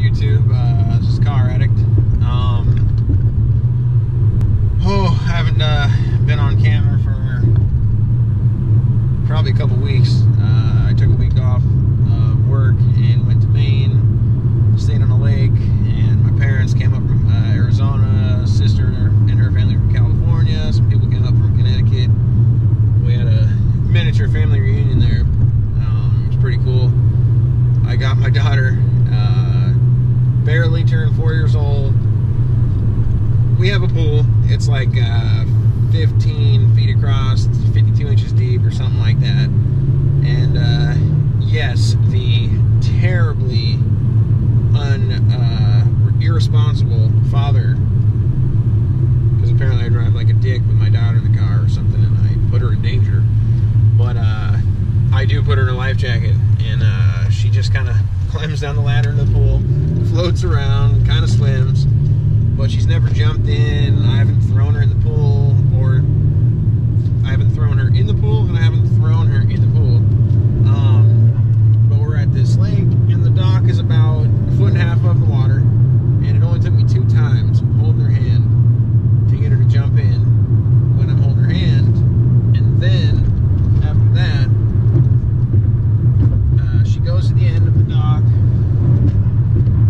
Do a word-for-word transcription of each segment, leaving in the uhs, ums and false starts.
YouTube. Uh, it's just Car Addict. Um, oh, I haven't uh, been on camera for probably a couple weeks. Uh, I took a week off of work and went to Maine, stayed on a lake, and my parents came up from uh, Arizona, sister and her family from California, some people came up from Connecticut. We had a miniature family reunion there. Um, it was pretty cool. I got my daughter, uh, barely turned four years old. We have a pool. It's like uh, fifteen feet across, fifty-two inches deep or something like that. And uh, yes, the terribly un, uh, irresponsible father, because apparently I drive like a dick with my daughter in the car or something and I put her in danger. But uh, I do put her in a life jacket. And uh, she just kind of climbs down the ladder in the pool, floats around, kind of swims, but she's never jumped in. I haven't thrown her in the pool, or I haven't thrown her in the pool, and I haven't thrown her in the pool. Um, but we're at this lake, and the dock is about a foot and a half above the water, and it only took me two times holding her hand to get her to jump in when I'm holding her hand, and then after that, goes to the end of the dock,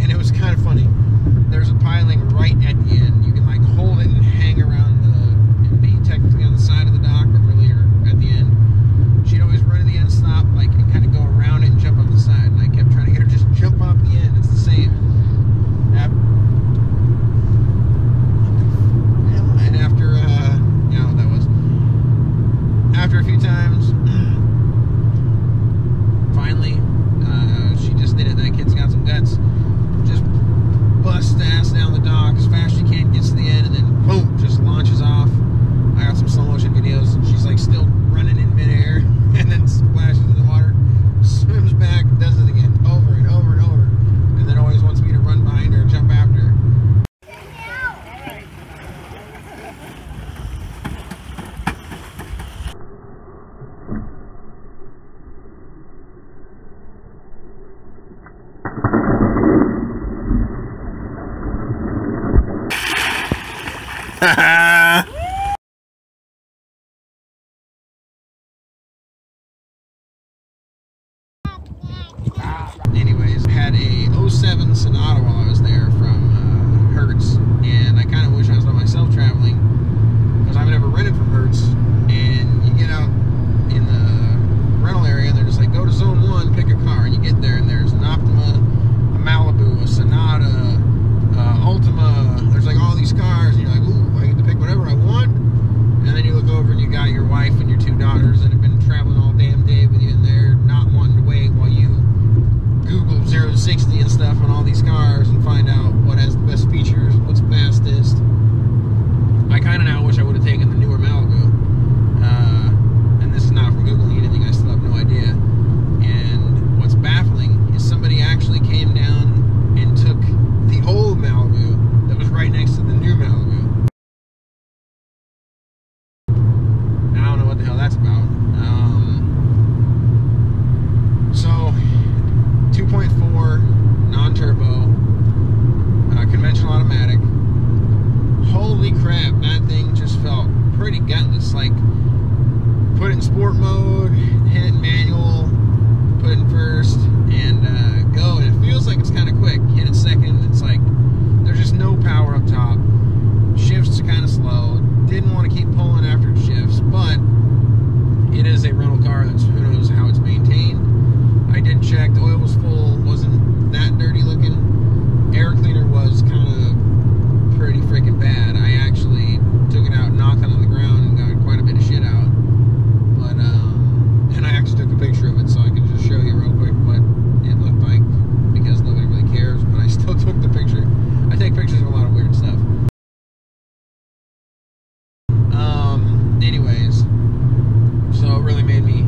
and it was kind of funny. There's a piling right at the end. You can like hold it and hang around the and be technically on the side of the dock, but really you're at the end. She'd always run to the end, stop, like, and kind of go around it and jump up the side. And I kept trying to get her just jump off the end. It's the same. And after, uh, you know what that was. After a few times, finally. Uh, she just did it. That kid's got some guts. Just busts ass down the dock as fast as she can, gets to the end, and then boom, just launches off. I got some slow motion videos, and she's like still running in midair, and then splashes in the water, swims back, does it again, over and over and over, and then always wants me to run behind her and jump after her. Anyways, I had a oh seven Sonata while I was there from uh, Hertz, and I kind of wish I was by myself traveling because I've never rented from Hertz. And you get out in the rental area, and they're just like, go to zone one, pick a car, and you get there, and there's an Optima, a Malibu, a Sonata, uh, Altima. There's like all these cars, and you're like, ooh, I get to pick whatever I want. And then you look over, and you got your wife and your two daughters that have been traveling all damn day with you, and they're not wanting to wait while you Google zero to sixty and stuff on all these cars and find out what has the best features, what's fastest. I kind of now wish I would have taken the newer Malibu. Uh, and this is not from Googling anything, I still have no idea. And what's baffling is somebody actually came down and took the old Malibu that was right next to the new Malibu. And I don't know what the hell that's about. Um, so... two point four non-turbo, uh, conventional automatic. Holy crap, that thing just felt pretty gutless. Like, put it in sport mode, hit it in manual, put it in first, and uh, go. And it feels like it's kind of quick. Hit it second, it's like there's just no power up top. Shifts are kind of slow. Didn't want to keep pulling after it shifts, but it is a rental car. That's, who knows how it's maintained. I did check, the oil was full, wasn't that dirty looking. Air cleaner was kind of pretty freaking bad. I actually took it out, knocked it on the ground, and got quite a bit of shit out. But, um, and I actually took a picture of it so I can just show you real quick what it looked like because nobody really cares, but I still took the picture. I take pictures of a lot of weird stuff. Um, anyways, so it really made me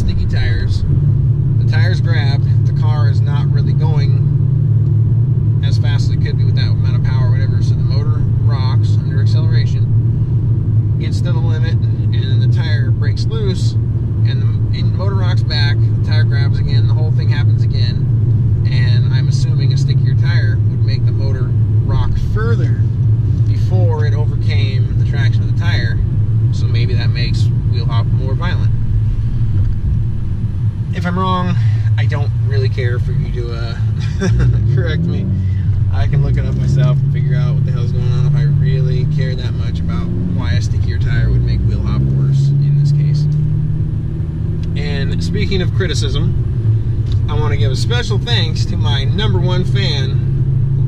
has sticky tires. The tires grab. The car is not really going as fast as it could be with that amount of power or whatever. So the motor rocks under acceleration, gets to the limit, and then the tire breaks loose, and the and motor rocks back. The tire grabs again. The whole thing happens again. And I'm assuming a stickier tire would make the motor rock further before it overcame the traction of the tire. So maybe that makes wheel hop more violent. If I'm wrong, I don't really care for you to uh, correct me. I can look it up myself and figure out what the hell's going on if I really care that much about why a stickier tire would make wheel hop worse in this case. And speaking of criticism, I want to give a special thanks to my number one fan.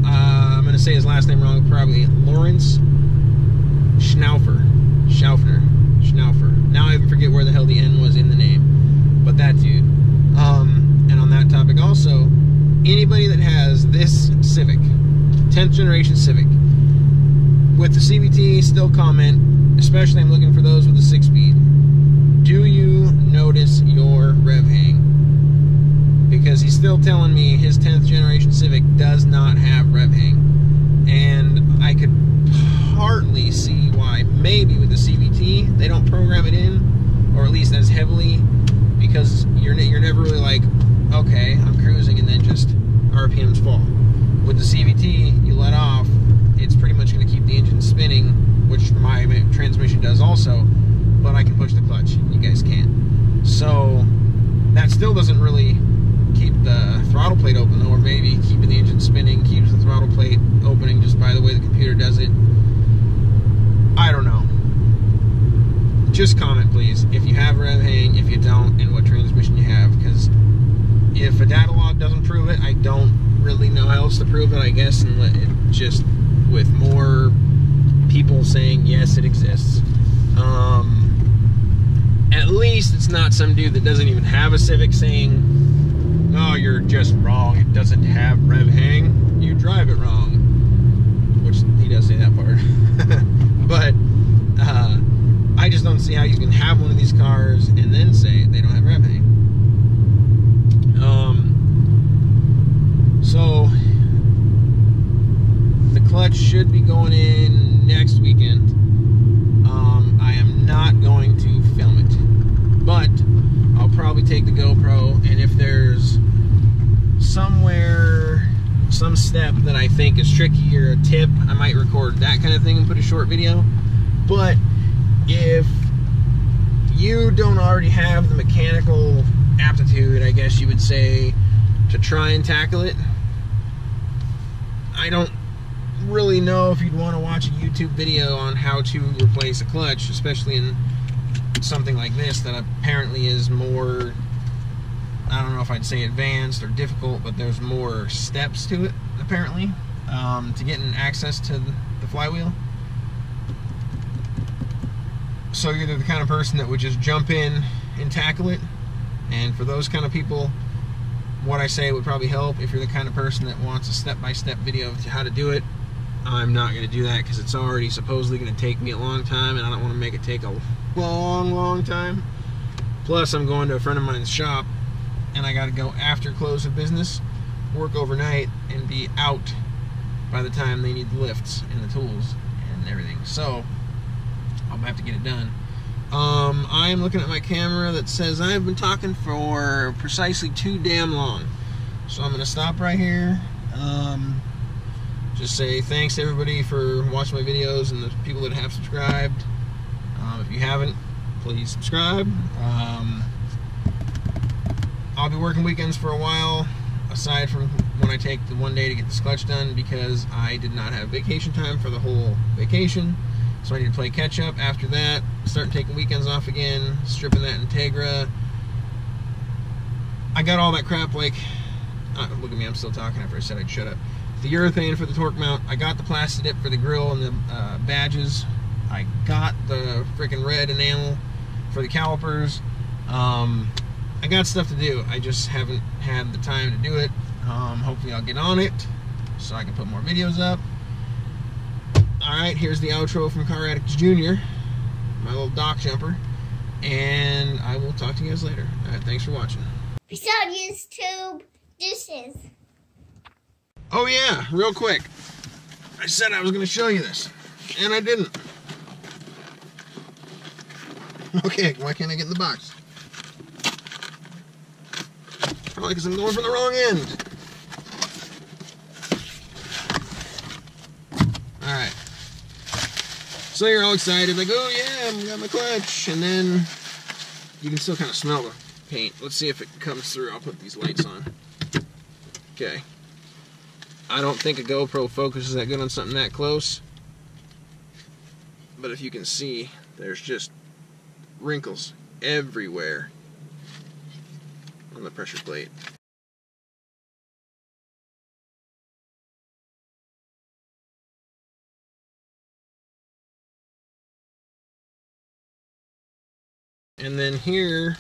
Uh, I'm going to say his last name wrong, probably Lawrence Schnaufer. Schnaufer. Schnaufer. Now I even forget where the hell the N was in the name. But that dude. Um, and on that topic also, anybody that has this Civic, tenth generation Civic, with the C V T, still comment, especially I'm looking for those with the six speed. Do you notice your rev hang? Because he's still telling me his tenth generation Civic does not have rev hang. And I could partly see why. Maybe with the C V T, they don't program it in, or at least as heavily, because you're ne you're never really like, okay, I'm cruising, and then just R P Ms fall. With the C V T, you let off, it's pretty much going to keep the engine spinning, which my transmission does also, but I can push the clutch. You guys can't. So that still doesn't really keep the throttle plate open, though, or maybe keeping the engine spinning keeps the throttle plate opening just by the way the computer does it. I don't know. Just comment, please, if you have rev hang, if you don't, and what transmission you have, because if a data log doesn't prove it, I don't really know how else to prove it, I guess, and let it just with more people saying, yes, it exists. Um, at least it's not some dude that doesn't even have a Civic saying, oh, you're just wrong, it doesn't have rev hang, you drive it wrong. Which, he does say that part. But uh, I just don't see how you can have one of these cars and then say they don't have rev hang. Um, so the clutch should be going in next weekend. Um, I am not going to film it, but I'll probably take the GoPro, and if there's somewhere, some step that I think is tricky or a tip, I might record that kind of thing and put a short video. But if you don't already have the mechanical aptitude, I guess you would say, to try and tackle it, I don't really know if you'd want to watch a YouTube video on how to replace a clutch, especially in something like this that apparently is more, I don't know if I'd say advanced or difficult, but there's more steps to it, apparently, um, to getting access to the flywheel. So you're the kind of person that would just jump in and tackle it, and for those kind of people, what I say would probably help. If you're the kind of person that wants a step-by-step video of how to do it, I'm not going to do that because it's already supposedly going to take me a long time, and I don't want to make it take a long, long time. Plus, I'm going to a friend of mine's shop, and I gotta go after close of business, work overnight, and be out by the time they need the lifts and the tools and everything. So I'll have to get it done. Um, I am looking at my camera that says I've been talking for precisely too damn long. So I'm gonna stop right here. Um, just say thanks to everybody for watching my videos and the people that have subscribed. Um, if you haven't, please subscribe. Um, I'll be working weekends for a while, aside from when I take the one day to get this clutch done, because I did not have vacation time for the whole vacation, so I need to play catch up. After that, start taking weekends off again, stripping that Integra. I got all that crap, like, uh, look at me, I'm still talking after I said I'd shut up. The urethane for the torque mount, I got the Plasti Dip for the grill and the uh, badges, I got the freaking red enamel for the calipers. um... I got stuff to do. I just haven't had the time to do it. Um, hopefully I'll get on it so I can put more videos up. Alright, here's the outro from Car Addicts Junior, my little dock jumper. and I will talk to you guys later. All right, thanks for watching. Peace out, YouTube. Deuces. Oh yeah, real quick. I said I was going to show you this, and I didn't. Okay, why can't I get in the box? Probably because I'm going for the wrong end. Alright. So you're all excited, like, oh yeah, I've got my clutch. And then you can still kind of smell the paint. Let's see if it comes through. I'll put these lights on. Okay. I don't think a GoPro focuses that good on something that close. But if you can see, there's just wrinkles everywhere on the pressure plate. And then here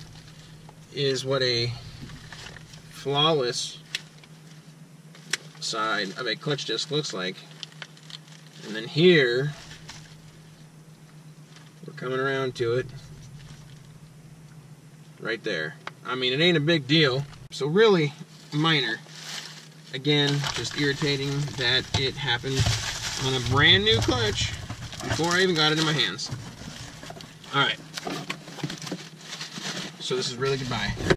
is what a flawless side of a clutch disc looks like. And then here, we're coming around to it. Right there. I mean, it ain't a big deal. So really minor. Again, just irritating that it happened on a brand new clutch before I even got it in my hands. All right. So this is really goodbye.